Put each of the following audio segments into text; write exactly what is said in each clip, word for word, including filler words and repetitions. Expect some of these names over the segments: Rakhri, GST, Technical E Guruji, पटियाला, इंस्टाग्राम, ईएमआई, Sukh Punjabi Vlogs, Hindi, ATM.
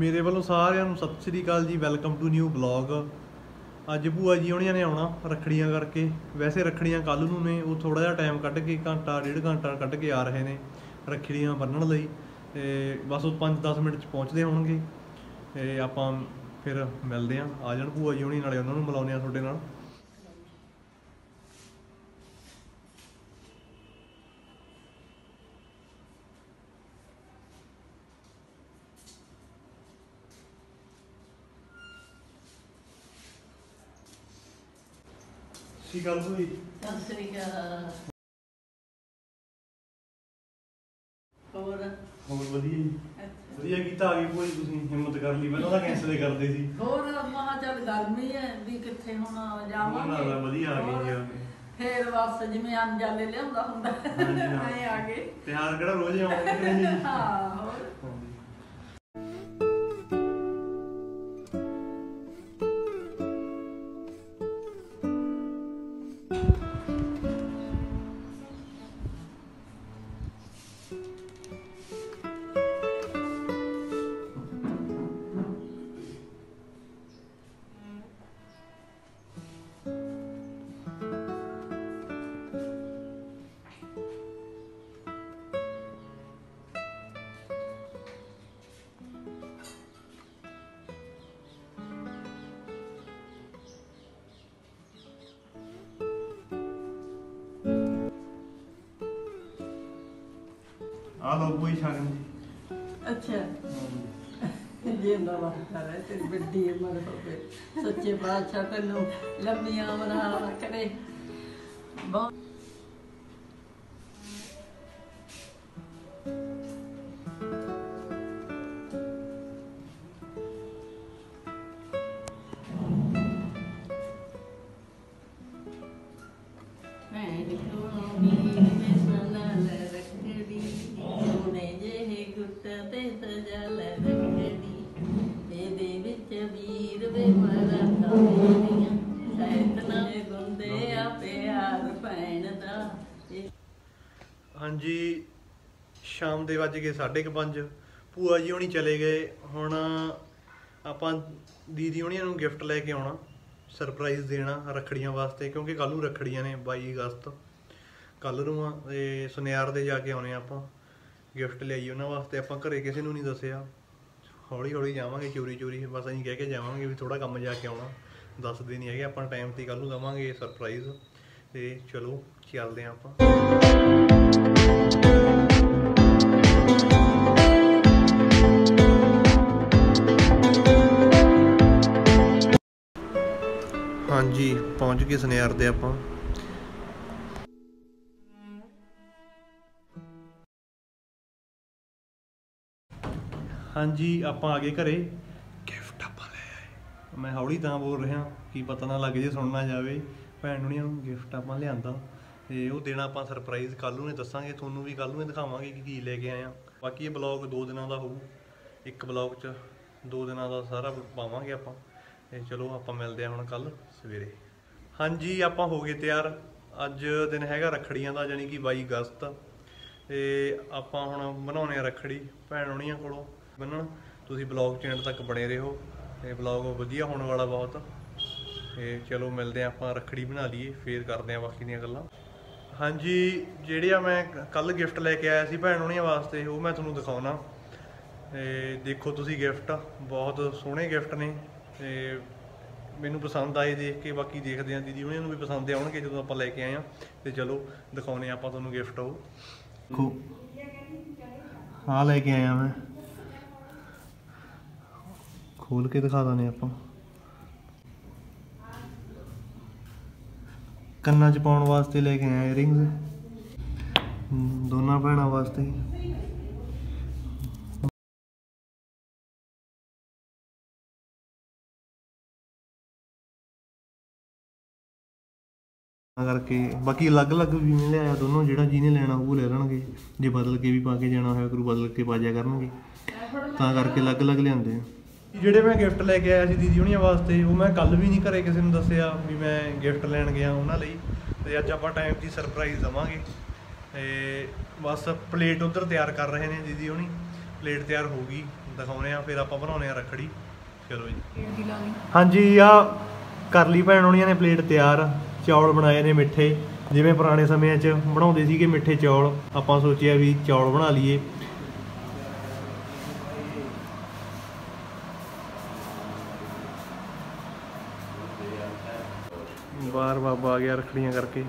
मेरे वालों सारियां Sat Shri Akal ji, welcome to new blog. अज भूआ जी उन्होंने आना रखड़ियां करके। वैसे रखड़ियां कल नूं ने, वो थोड़ा जिहा टाइम कट के घंटा डेढ़ घंटा कट के आ रहे ने रखड़ियां बन्नण लई। ते बस वो पाँच दस मिनट पहुँचते होणगे ते आपां फिर मिलदे आ। आ जाण भूआ जी हुणी, नाले उन्हां नूं मिलाउने आ तुहाडे नाल। ਗੱਲ ਹੋਈ ਤਸਰੀਕਾ ਹੋਰ ਹੋਰ ਵਧੀਆ ਜੀ। ਵਧੀਆ ਕੀਤਾ ਆ ਗਈ ਕੋਈ, ਤੁਸੀਂ ਹਿੰਮਤ ਕਰ ਲਈ। ਪਹਿਲਾਂ ਤਾਂ ਕੈਂਸਲ ਕਰਦੇ ਸੀ। ਹੋਰ ਮਹਾ ਚੱਲ ਗਰਮੀ ਹੈ ਵੀ ਕਿੱਥੇ ਹੁਣ ਜਾਵਾਂਗੇ। ਵਧੀਆ ਆ ਗਈ ਜੀ। ਫੇਰ ਵਾਪਸ ਜਿਵੇਂ ਅੰਜਾਲੇ ਲਿਆਉਂਦਾ ਹੁੰਦਾ ਆਏ ਆ ਗਏ। ਤਿਆਰ ਕਿਹੜਾ ਰੋਜ਼ ਆਉਂਦੇ ਨੇ। ਹਾਂ ਹੋਰ अच्छा हाँ जी, शाम दे बज गए साढ़े क पंज। भूआ जी होनी चले गए। हुण आपां दीदी होणियां नूं गिफ्ट लैके आउणा, सरप्राइज़ देना रखड़ियां वास्ते, क्योंकि कल नूं रखड़ियां ने बाई अगस्त कल नूं आ। ते सुनियार दे जाके आउने आपां गिफ्ट लिआई उन्हां वास्ते। आपां घरे किसी नूं नहीं दस्सिआ। हौली हौली जावांगे चोरी चोरी, बस असीं कह के जावांगे भी थोड़ा कम जाके आउणा। दसदे नहीं हैगे आपां टाइम ते। कल नूं दवांगे सरप्राइज़। ते चलो ਚੱਲਦੇ ਆਂ ਆਪਾਂ। ਹਾਂਜੀ ਪਹੁੰਚ ਗਏ ਸੁਨਿਆਰ ਦੇ ਆਪਾਂ। ਹਾਂਜੀ ਆਪਾਂ ਆ ਗਏ ਘਰੇ। ਗਿਫਟ ਆਪਾਂ ਲੈ ਆਏ। ਮੈਂ ਹੌਲੀ ਤਾਂ ਬੋਲ ਰਿਹਾ ਕਿ ਪਤਾ ਨਾ ਲੱਗ ਜੇ ਸੁਣਨਾ ਜਾਵੇ। ਭੈਣ ਹੁਣੀਆਂ ਨੂੰ ਗਿਫਟ ਆਪਾਂ ਲਿਆਂਦਾ ਤੇ ਉਹ ਦੇਣਾ ਆਪਾਂ ਸਰਪ੍ਰਾਈਜ਼। ਕੱਲ ਨੂੰ ਦੱਸਾਂਗੇ ਤੁਹਾਨੂੰ ਵੀ, ਕੱਲ ਨੂੰ ਦਿਖਾਵਾਂਗੇ ਕਿ ਕੀ ਲੈ ਕੇ ਆਏ ਆ। ਬਾਕੀ ਇਹ ਬਲੌਗ ਦੋ ਦਿਨਾਂ ਦਾ ਹੋਊ। ਇੱਕ ਬਲੌਗ 'ਚ ਦੋ ਦਿਨਾਂ ਦਾ ਸਾਰਾ ਪਾਵਾਂਗੇ ਆਪਾਂ। ਤੇ ਚਲੋ ਆਪਾਂ ਮਿਲਦੇ ਆ ਹੁਣ ਕੱਲ ਸਵੇਰੇ। ਹਾਂਜੀ ਆਪਾਂ ਹੋ ਗਏ ਤਿਆਰ। ਅੱਜ ਦਿਨ ਹੈਗਾ ਰੱਖੜੀਆਂ ਦਾ, ਯਾਨੀ ਕਿ ਬਾਈ ਅਗਸਤ। ਤੇ ਆਪਾਂ ਹੁਣ ਬਣਾਉਣੇ ਆ ਰੱਖੜੀ ਭੈਣ ਹੋਣੀਆਂ ਕੋਲੋਂ ਬੰਨਣ। ਤੁਸੀਂ ਬਲੌਗ ਚੈਨਲ ਤੱਕ ਬਣੇ ਰਹੋ। ਤੇ ਬਲੌਗ ਵਧੀਆ ਹੋਣ ਵਾਲਾ ਬਹੁਤ। ਤੇ ਚਲੋ ਮਿਲਦੇ ਆ ਆਪਾਂ। ਰੱਖੜੀ ਬਣਾ ਲਈਏ ਫੇਰ ਕਰਦੇ ਆ ਬਾਕੀ ਦੀਆਂ ਗੱਲਾਂ। हाँ जी, जेड़े आ मैं कल गिफ्ट लेके आया सी भैन होणियां वास्ते, वो मैं तुहानूं दिखाउणा। देखो तुसीं गिफ्ट बहुत सोहणे गिफ्ट ने। मैनूं पसंद आए देख के। बाकी देखदे आ दीदी होणियां नूं भी पसंद आउणगे जदों आपां लैके आए आ। ते चलो दिखाउने आपां तुहानूं गिफ्ट। ओ देखो आ लैके आया मैं, खोल के दिखा दिंदे आपां। कन्ना च पाउण वास्ते लेके आए ईयरिंग्स दोनों भैनों वास्ते। करके बाकी अलग अलग भी मिले आया दोनों। जिहड़ा जिन्हें लेना वो ले लेंगे। जे बदल के भी पाके जाना होया करू बदल के पा जाया करनगे। तां करके अलग अलग लिआंदे आ। ਜਿਹੜੇ ਮੈਂ ਗਿਫਟ ਲੈ ਕੇ ਆਇਆ ਸੀ ਦੀਦੀ ਹੁਣੀਆਂ ਵਾਸਤੇ, ਉਹ ਮੈਂ ਕੱਲ ਵੀ ਨਹੀਂ ਘਰੇ ਕਿਸੇ ਨੂੰ ਦੱਸਿਆ ਵੀ ਮੈਂ ਗਿਫਟ ਲੈਣ ਗਿਆ ਉਹਨਾਂ ਲਈ। ਤੇ ਅੱਜ ਆਪਾਂ ਟਾਈਮ ਦੀ ਸਰਪ੍ਰਾਈਜ਼ ਦੇਵਾਂਗੇ। ਤੇ ਬਸ ਪਲੇਟ ਉੱਧਰ ਤਿਆਰ ਕਰ ਰਹੇ ਨੇ ਦੀਦੀ ਹੁਣੀ। ਪਲੇਟ ਤਿਆਰ ਹੋ ਗਈ दिखाने फिर आप बनाने रखड़ी। चलो जी हाँ जी आ कर ली भैन होनी ने प्लेट तैयार। चौल बनाए ने मिठे, जिमें पुराने समय च बनाते थे मिठे चौल, आप सोचिया भी चौल बना लीए। बार बाबा आ गया रखड़ियाँ करके।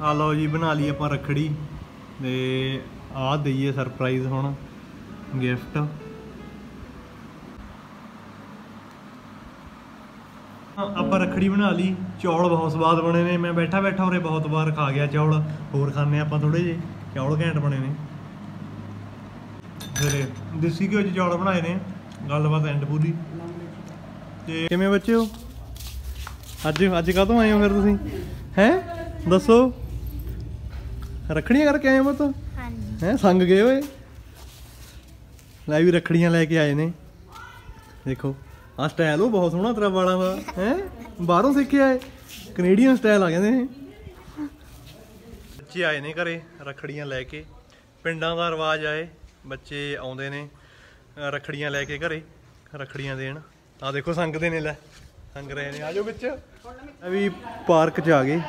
आ लो जी बना ली आप रखड़ी ते आ दईए सरप्राइज हुण गिफ्ट। आप रखड़ी बना ली, चौल बहुत स्वाद बने ने। मैं बैठा बैठा उरे बहुत बार खा गया चौल, होर खाने आप थोड़े जे चौल घैंट बने ने। फिर देसी घिओ च चौल बनाए ने। गलबात एंड पूरी ते किवें बच्चो अज अज कदों आए हो फिर तुसीं हैं दसो? रखड़ियाँ करके आए हो तो हैं, संग गए हुए लाई भी रखड़ियाँ लैके आए ने। देखो आ स्टाइल वो बहुत सोहना तेरा बालों का है, बाहरों सीखे आए, कनेडियन स्टाइल आ कहते हैं। बच्चे आए ने घरे रखड़ियाँ लैके, पिंडां दा रिवाज आए, बच्चे आउंदे ने रखड़ियाँ लैके घरे रखड़ियाँ देन। आ देखो संग दे ने, लै संग रहे ने। आ जाओ बिच अभी पार्क च आ गए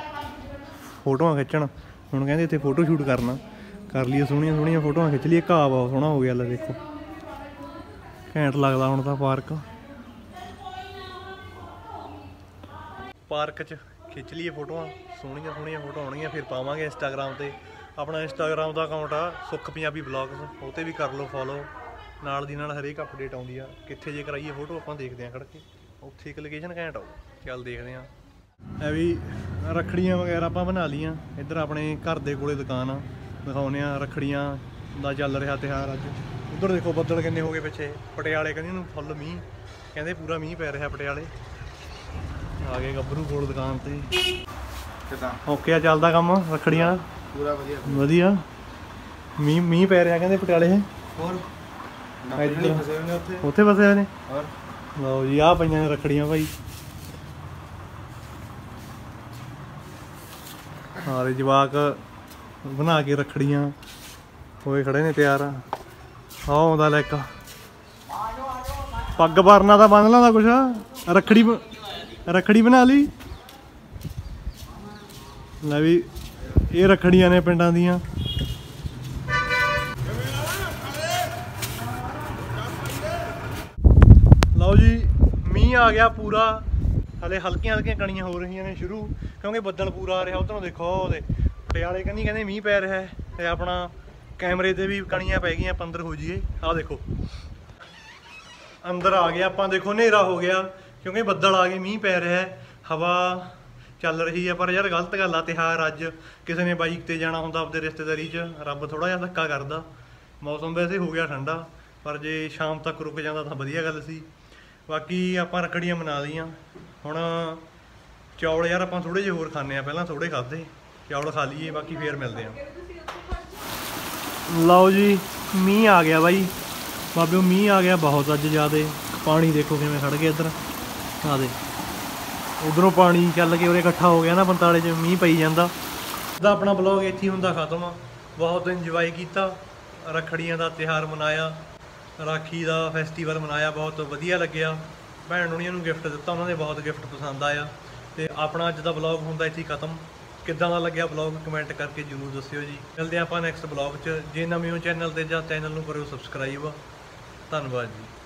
फोटोआं खिच्चण। हुण कहते इत्थे फोटो शूट करना, कर लिए सोहणियां सोहणियां फोटोआं खिच लिए। घाह बहुत सोहना हो गया, ला देखो घैंट लगदा हुण तां। पार्क पार्क च खिच लिए फोटोआं, सोहणियां सोहणियां फोटो आउणगीआं। फिर पावांगे इंस्टाग्राम ते, अपना इंस्टाग्राम दा अकाउंट आ सुख पंजाबी व्लॉग्स, उहते भी कर लो फॉलो। नाल दी नाल हरेक अपडेट आउंदी आ। कित्थे जे कराईए फोटो आपां देखदे आं खड़ के, उत्थे इक लोकेशन घैंट आऊ। चल देखदे आं। अभी रखड़ियाँ वगैरह आप बना लिया। इधर अपने घर के कोले दुकान आ, दिखाने रखड़ियाँ का चल रहा त्यौहार अज। उधर देखो बदल किन्ने हो गए पिछे, पटियाले कहने फुल मीह, कहते पूरा मीह पै रहा पटियाले। आ गए गभरू कोल दुकान पर। ओके चलता काम रखड़ियाँ पूरा वधिया, मीह मीह पै रहा कहते पटियाले। उत्थे फसे हुए ने। लो जी आ पईआं रखड़ियाँ भाई। सारे जवाक बना के रखड़ियाँ होए खड़े ने तैयार। आँदा लैका पग भरना तो बन ला कुछ। रखड़ी रखड़ी बना ली मैं भी। ये रखड़ियाँ ने पिंड दियाँ। लो जी मीह आ गया पूरा। हले हल्किया हल्किया कणियाँ हो रही ने शुरू, क्योंकि बदल पूरा आ रहा। उधरों देखो पटियाले कहीं कहते मीह पै रहा है ते अपना कैमरे से भी कणियाँ पै गई। पंदर हो जाइए। आ देखो अंदर आ गया आप। देखो हनेरा हो गया क्योंकि बदल आ गए, मीह पै रहा है, हवा चल रही है। पर यार गलत गल आ त्यौहार अज। किसी ने बाइक ते जाना होंदा अपने रिश्तेदारी च, रब थोड़ा जिहा धक्का करदा। मौसम वैसे हो गया ठंडा, पर जे शाम तक रुक जाता तो वधिया गल सी। बाकी आप रखड़ियाँ मना लियां। हुण चौल यार आप थोड़े जे होर खाने आ, पहलां थोड़े खाधे, चौल खा लीए बाकी फिर मिलदे आ। लो जी मीह आ गया भाई बाबे, मीह आ गया बहुत अज ज़्यादा। पानी देखो किवें खड़ गया इधर। आ दे उधरों पानी चल के उरे इकट्ठा हो गया ना पंताले च, मीह पई जांदा। इहदा अपना ब्लॉग इत्थे ही हुंदा खत्म। बहुत इंजॉय कीता, रखड़ियां दा त्यौहार मनाया, राखी दा फैसटीवल मनाया, बहुत वधिया लग्गिया। भैन हुणियां नूं गिफ्ट दित्ता, उन्होंने बहुत गिफ्ट पसंद आया। तो अपना अज का ब्लॉग हुंदा इत्थे खत्म। किद्दां दा लग्गिया ब्लॉग कमेंट करके जरूर दस्सिओ जी। मिलदे आपां नेक्स्ट ब्लॉग च। जे नवें हो चैनल ते जां चैनल नूं करिओ सबसक्राइब। धन्नवाद जी।